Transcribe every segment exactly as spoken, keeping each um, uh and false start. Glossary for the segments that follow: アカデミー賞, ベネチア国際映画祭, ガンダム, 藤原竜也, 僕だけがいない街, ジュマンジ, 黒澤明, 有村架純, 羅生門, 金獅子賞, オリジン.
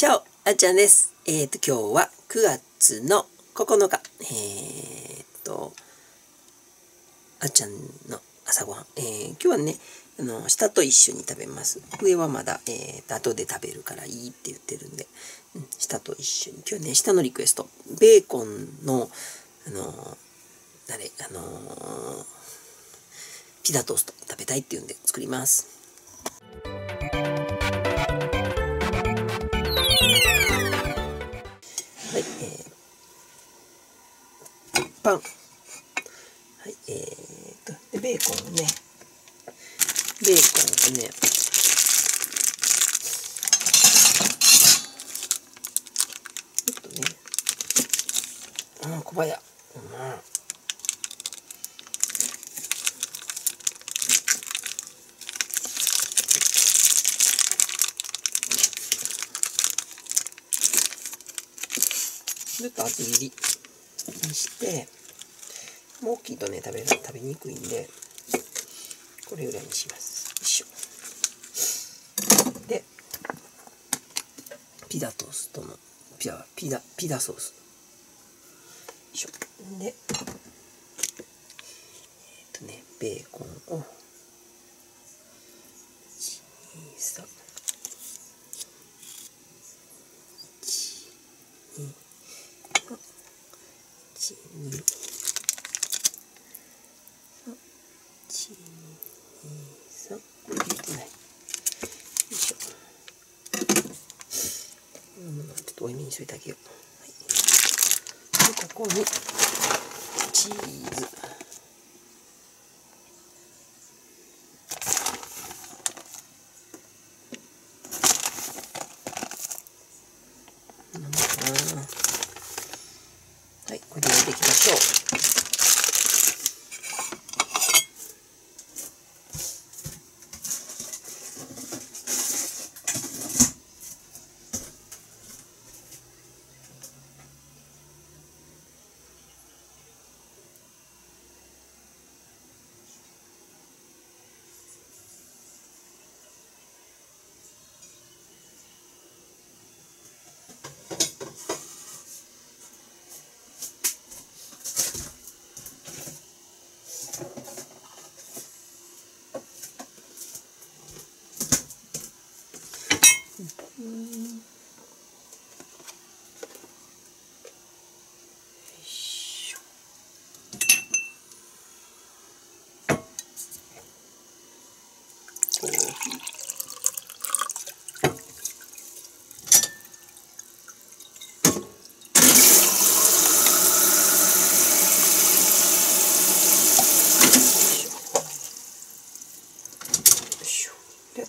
チャオ、あっちゃんです。えっと、今日はくがつのここのか。えっと、あっちゃんの朝ごはん。えー、今日はね、あの、下と一緒に食べます。上はまだ、えーと、後で食べるからいいって言ってるんで、うん、下と一緒に。今日ね、下のリクエスト。ベーコンの、あのー、あれ、あのー、ピザトースト食べたいって言うんで作ります。はい、えー、パン。はい、えーと、で、ベーコンね。ベーコンをね、ちょっとね、あー、小早。うまい。ちょっと厚切りにして、もう大きいとね、食べ、食べにくいんで、これぐらいにします。よいしょ。で、ピザトーストの、ピザ、ピザ、ピザソース。よいしょ。で、えっとね、ベーコンを、いち、に、さん、いち、に、さん、これ入れてない。よいしょ。うん、ちょっと多いめにしといてあげよう。はい、で、ここにチーズ。はい、これ入れていきましょう。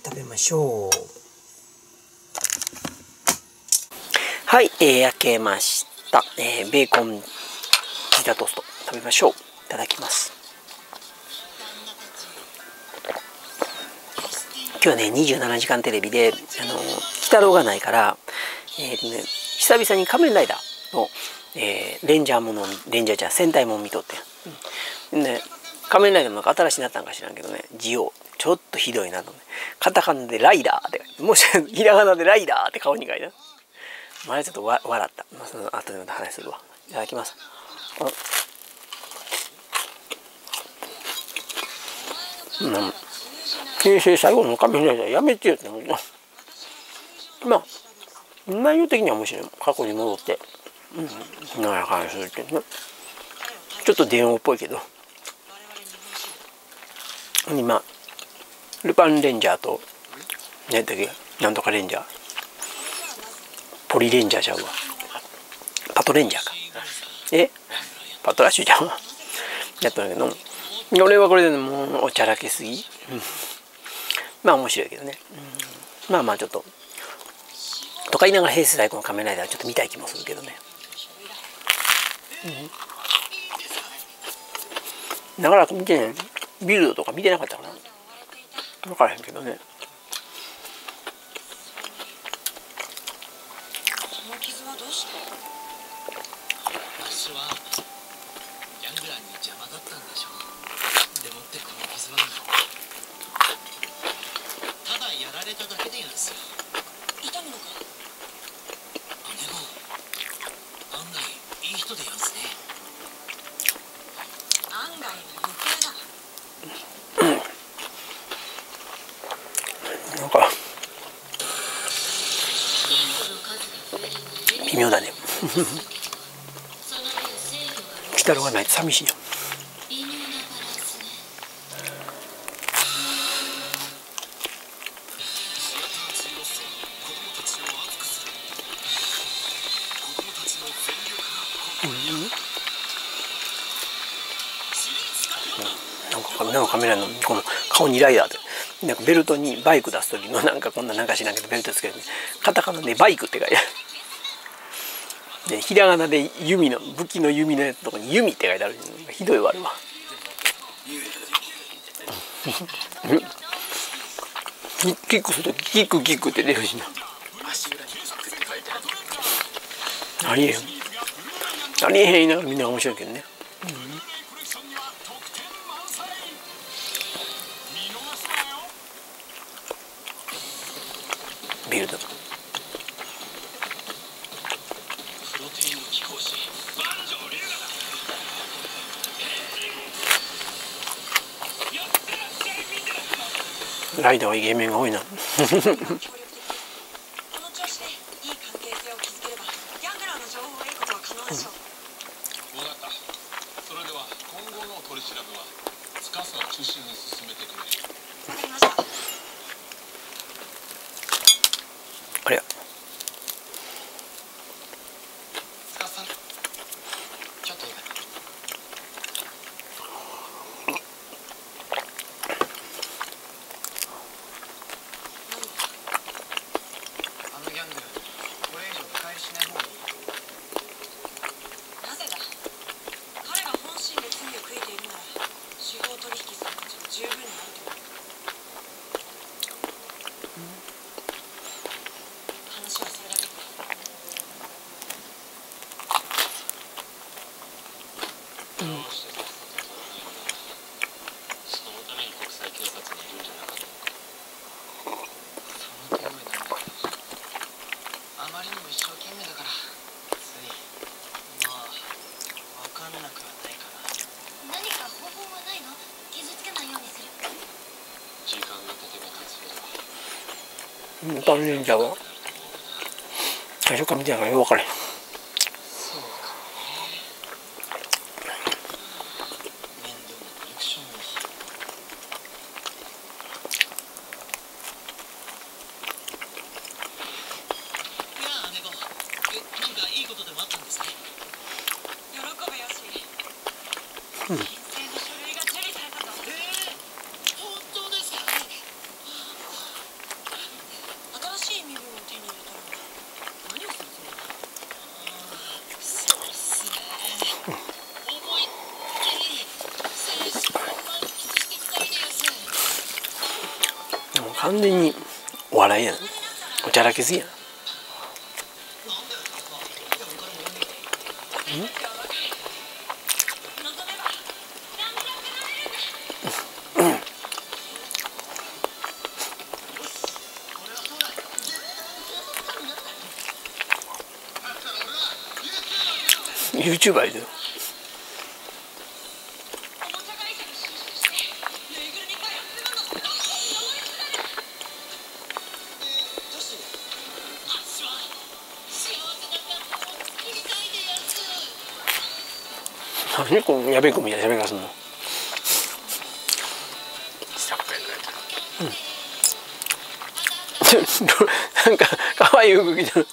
食べましょう。はい、えー、焼けました、えー、ベーコンピザトースト食べましょう。いただきます。今日ね、にじゅうななじかんテレビであの鬼太郎がないから、えーね、久々に仮面ライダーの、えー、レンジャーものレンジャーじゃん戦隊もん見とって、うんね、仮面ライダーの新しいなったんか知らんけどね、ジオちょっとひどいなとね。カタカナでライダーって、もしひらがなでライダーって顔に書いてある。まあ、ちょっとわ笑った。まあ、その後でまた話するわ。いただきます。うん。平成最後の仮面ライダーやめてよって。まあ、内容的には面白い。過去に戻って、うん、なんやかんやするけどね。ちょっと電王っぽいけど。今、ルパンレンジャーと、ね、だけなんとかレンジャー、ポリレンジャーちゃうわ、パトレンジャーか、えパトラッシュちゃうわやったんだけど、俺はこれでもうおちゃらけすぎ、うん、まあ面白いけどね、うん、まあまあちょっととか言いながら平成最後の仮面ライダーちょっと見たい気もするけどね、うん、長らく見てね、ビルドとか見てなかったかな、分からへんけどね。微妙だね。来たろがないと寂しいよ。目のカメラのこの顔にライダーでなんかベルトにバイク出す時のなんかこんななんか知らんけどベルトつけるね、カタカナでバイクって書いてあるで、ひらがなで弓の武器の弓のやつのとこに弓って書いてある、ひどいわあれは。キックするとキックキックって出るしな、ありえへんありえへん言いながらみんな面白いけどね。ビルドライダーはイケメンが多いな。最初から見てないからよく分からへん。うん。完全にお笑いやん、おちゃらけすぎやん。ユーチューバーだよ。結構やべえ子みたいな喋り方するの。なんか可愛い動きじゃん。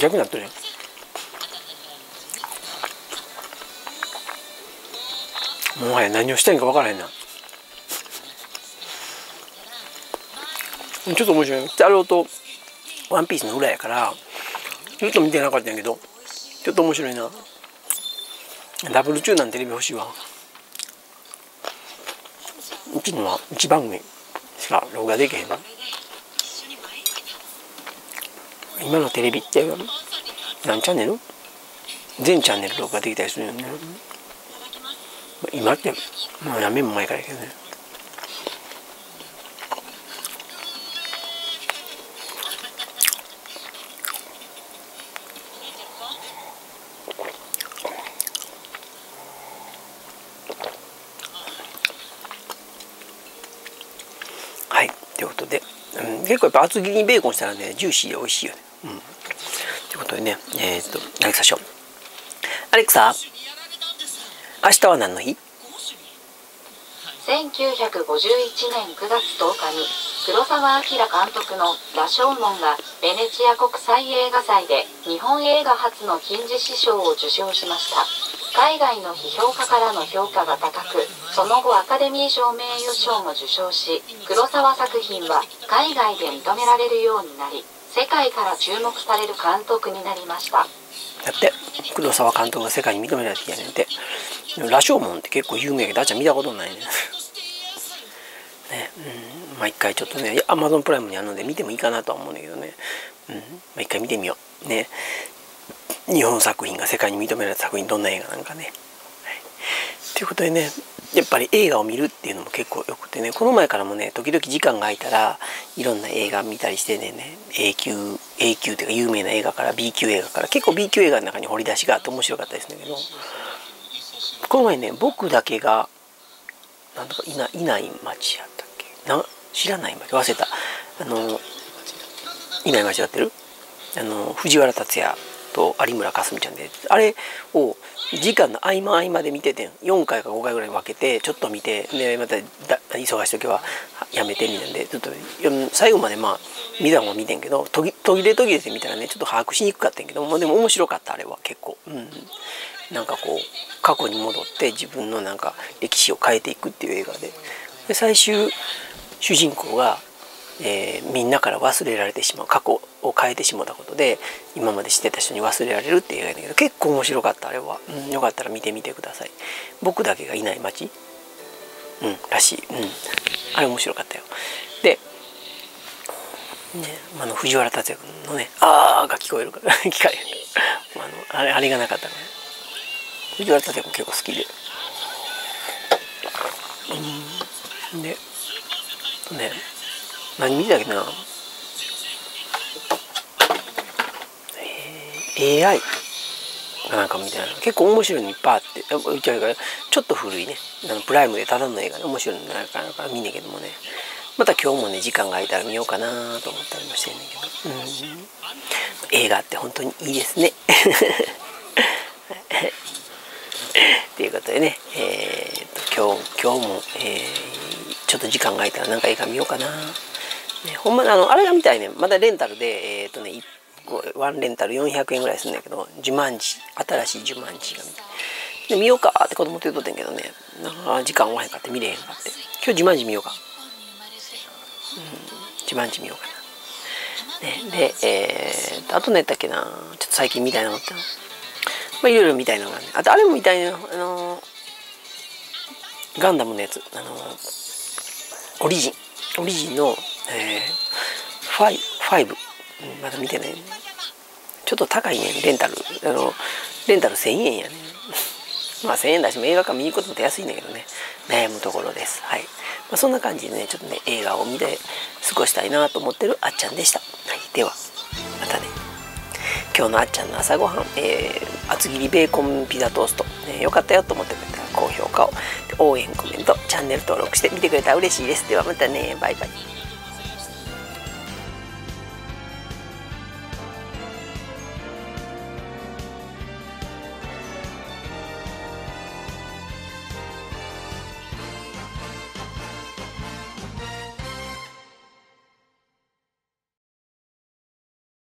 逆になってるやん。もはや何をしてんか分からへんな。ちょっと面白い。だろうと。ワンピースの裏やからずっと見てなかったんやけど、ちょっと面白いな。ダブル中なんテレビ欲しいわ。うちのはいちばんぐみしか録画できへん。今のテレビって何チャンネル？全チャンネル録画できたりするよね。今ってもうやめも前からやけどね。ということで、うん、結構やっぱ厚切りにベーコンしたらねジューシーで美味しいよね。うん、ということでね、えー、っとアレクサショー、アレクサ、明日は何の日？せんきゅうひゃくごじゅういちねんくがつとおかに黒澤明監督の「羅生門」がベネチア国際映画祭で日本映画初の金獅子賞を受賞しました。海外の批評家からの評価が高く、その後アカデミー賞名誉賞も受賞し、黒澤作品は海外で認められるようになり、世界から注目される監督になりました。だって黒澤監督が世界に認められてきたねんて。羅生門って結構有名やけど、あっちゃん見たことないね。ね、うん、まあ一回ちょっとね、アマゾンプライムにあるので見てもいいかなとは思うんだけどね、うん、まあ一回見てみよう。ね、日本作品が世界に認められた作品、どんな映画なんかね。はい、ということでね、やっぱり映画を見るっていうのも結構よくてね、この前からもね、時々時間が空いたらいろんな映画見たりしてね、A 級 A 級っていうか有名な映画から B 級映画から、結構 B 級映画の中に掘り出しがあって面白かったですんだけど、この前ね、僕だけがなんとかいな、いない町やったっけな、知らない町、忘れた、あのいない町やってる、あの藤原竜也と有村架純ちゃんで、あれを時間の合間合間で見ててん、よんかいかごかいぐらい分けてちょっと見て、でまただ忙しい時はやめてみたんで、ちょっと最後までまあ見たのも見てんけど、途切れ途切れで見たらね、ちょっと把握しにくかったんやけども、でも面白かった、あれは結構、うん、なんかこう過去に戻って自分のなんか歴史を変えていくっていう映画で、で最終主人公が、えー、みんなから忘れられてしまう、過去を変えてしまったことで今まで知ってた人に忘れられるっていう映画だけど、結構面白かった、あれは、うん、よかったら見てみてください。僕だけがいない街、うん、らしい、うん、あれ面白かったよ。で、ね、あの藤原竜也君のね「あー」が聞こえるから機械あのあれ、あれがなかったね。藤原竜也君結構好きで、うんでね、何見たっけな、えー、エーアイ なんかみたいな、結構面白いのいっぱいあって、ちょっと古いね、あのプライムでただの映画で面白いのなんかから見んねんけどもね、また今日もね、時間が空いたら見ようかなと思ったりもしてんねんけど、うん、映画って本当にいいですね。ということでね、えー、っと今日、今日も、えー、ちょっと時間が空いたらなんか映画見ようかな。ね、ほんまにあのあれが見たいね、まだレンタルで、えー、っとね、ワンレンタルよんひゃくえんぐらいするんだけど、ジュマンジ、新しいジュマンジが見て、で見ようかって子供と言うとってんけどね、なんか時間おらへんかって見れへんかって、今日ジュマンジ見ようか、うん、ジュマンジ見ようかな。ね、で、えー、とあと何やったっけな、ちょっと最近見たいな思ったの、まあ、いろいろ見たいのがね、あとあれも見たいな、あのー、ガンダムのやつ、あのー、オリジンオリジンの、えー、ファイブ。まだ見てないね。ちょっと高いね、レンタル。あの、レンタルせんえんやね。まあせんえんだし、映画館見に行くことって安いんだけどね、悩むところです。はい。まあ、そんな感じでね、ちょっとね、映画を見て過ごしたいなと思ってるあっちゃんでした。はい。では、またね。今日のあっちゃんの朝ごはん、えー、厚切りベーコンピザトースト。えー、よかったよと思ってくれたら高評価を、応援、コメント、チャンネル登録して見てくれたら嬉しいです。ではまたね、バイバイ。